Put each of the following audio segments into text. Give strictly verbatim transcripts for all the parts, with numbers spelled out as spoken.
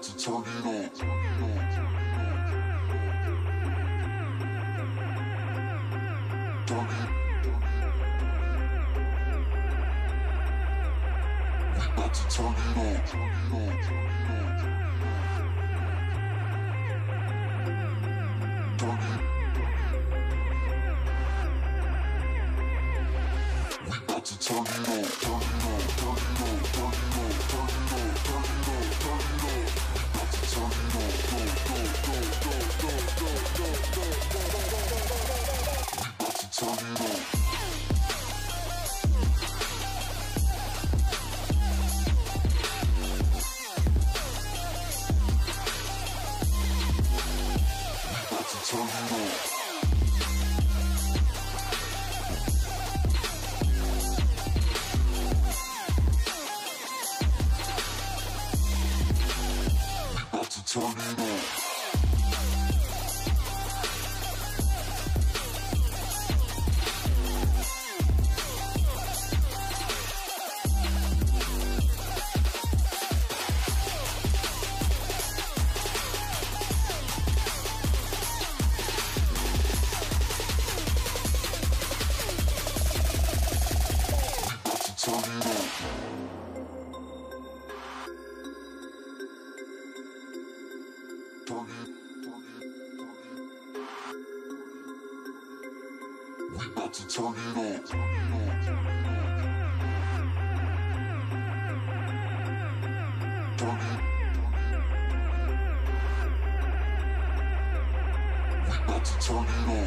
about to turn it on. Turn it on. To turn it on, turn it on, turn it on, turn it. We about to turn it on, turn it on, turn it on, turn it on, turn it on, turn it on, turn it on. We about to turn it on, go, go, go, go, go, go, go, go, go, go. We about to turn it on.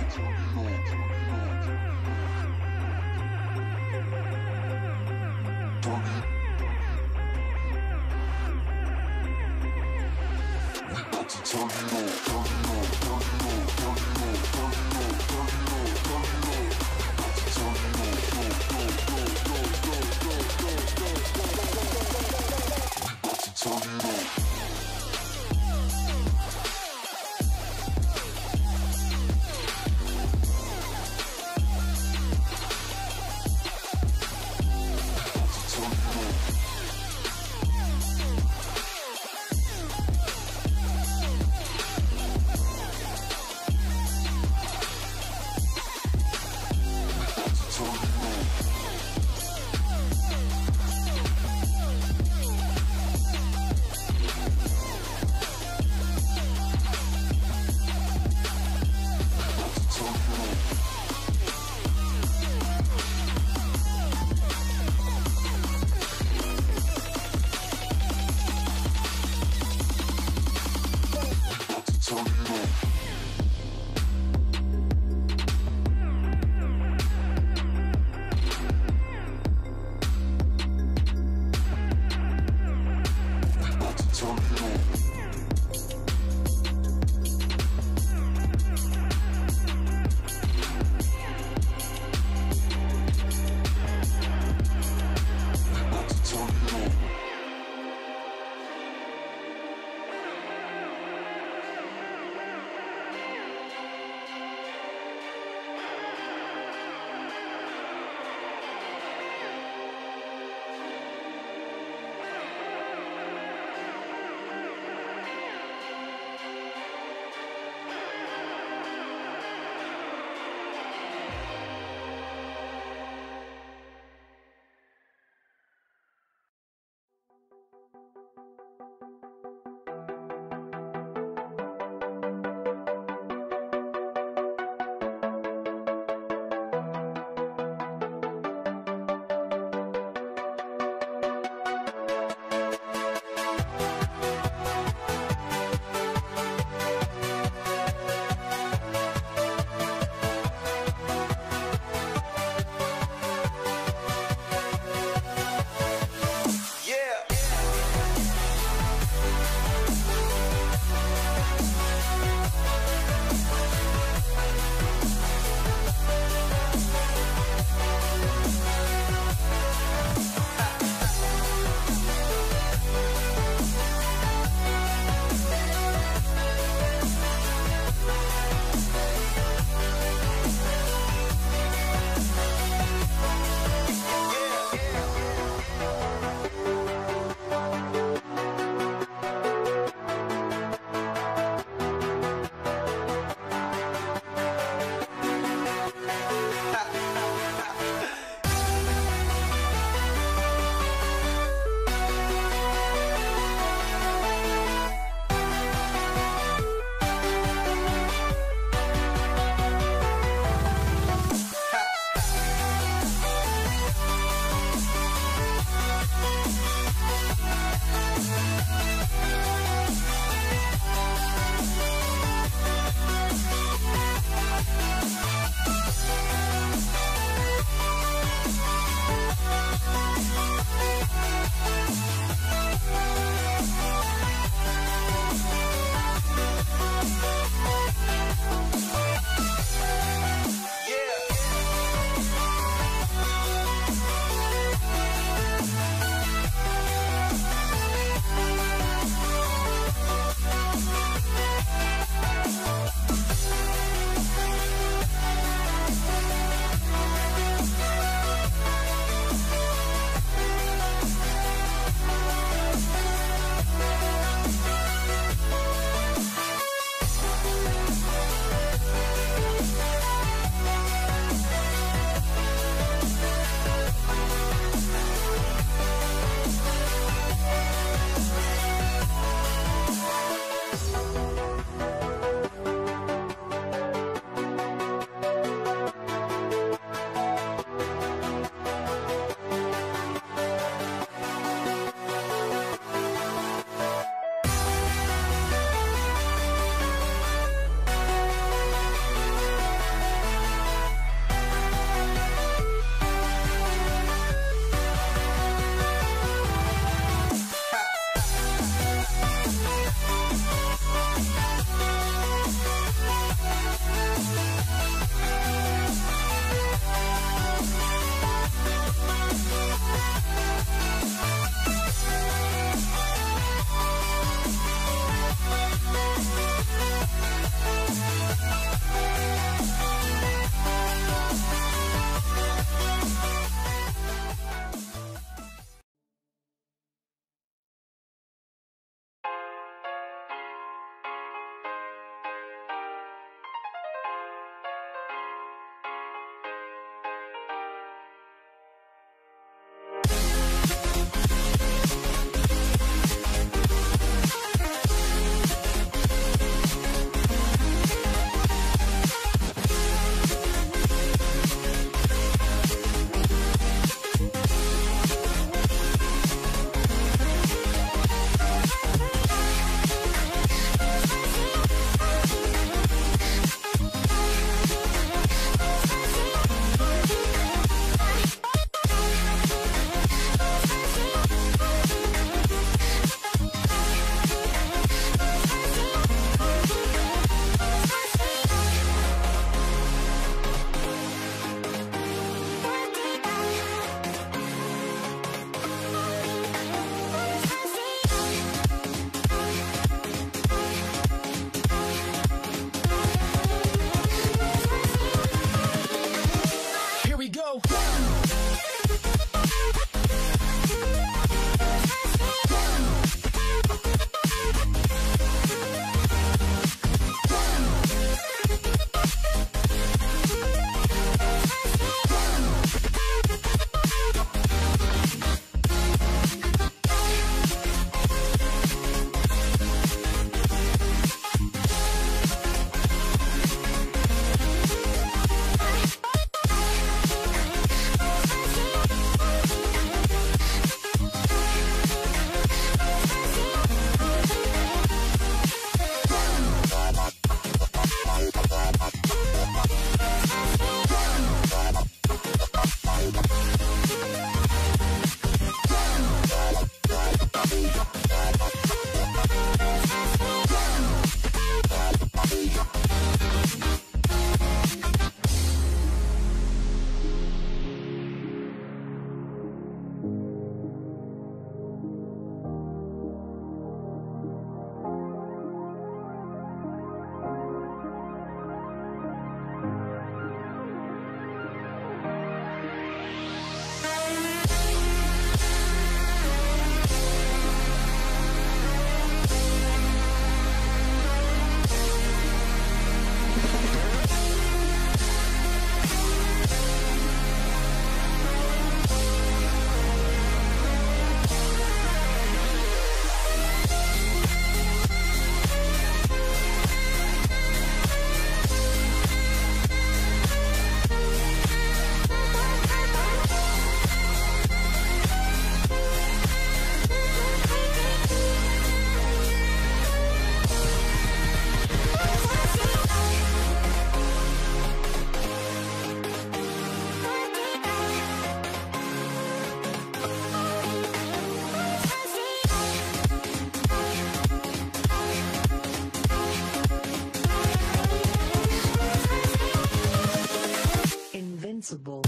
Sensible.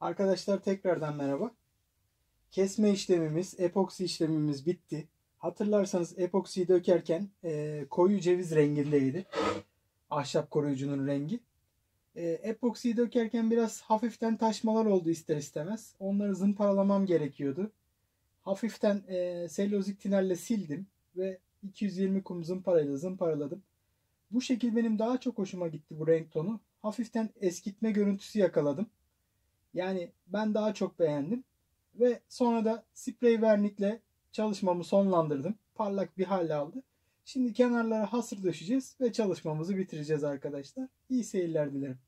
Arkadaşlar tekrardan merhaba. Kesme işlemimiz, epoksi işlemimiz bitti. Hatırlarsanız epoksiyi dökerken e, koyu ceviz rengindeydi. Ahşap koruyucunun rengi. E, epoksiyi dökerken biraz hafiften taşmalar oldu ister istemez. Onları zımparalamam gerekiyordu. Hafiften e, sellozik tinerle sildim ve iki yüz yirmi kum zımparayla zımparaladım. Bu şekil benim daha çok hoşuma gitti bu renk tonu. Hafiften eskitme görüntüsü yakaladım. Yani ben daha çok beğendim ve sonra da sprey vernikle çalışmamı sonlandırdım. Parlak bir hal aldı. Şimdi kenarlara hasır döşeceğiz ve çalışmamızı bitireceğiz arkadaşlar. İyi seyirler dilerim.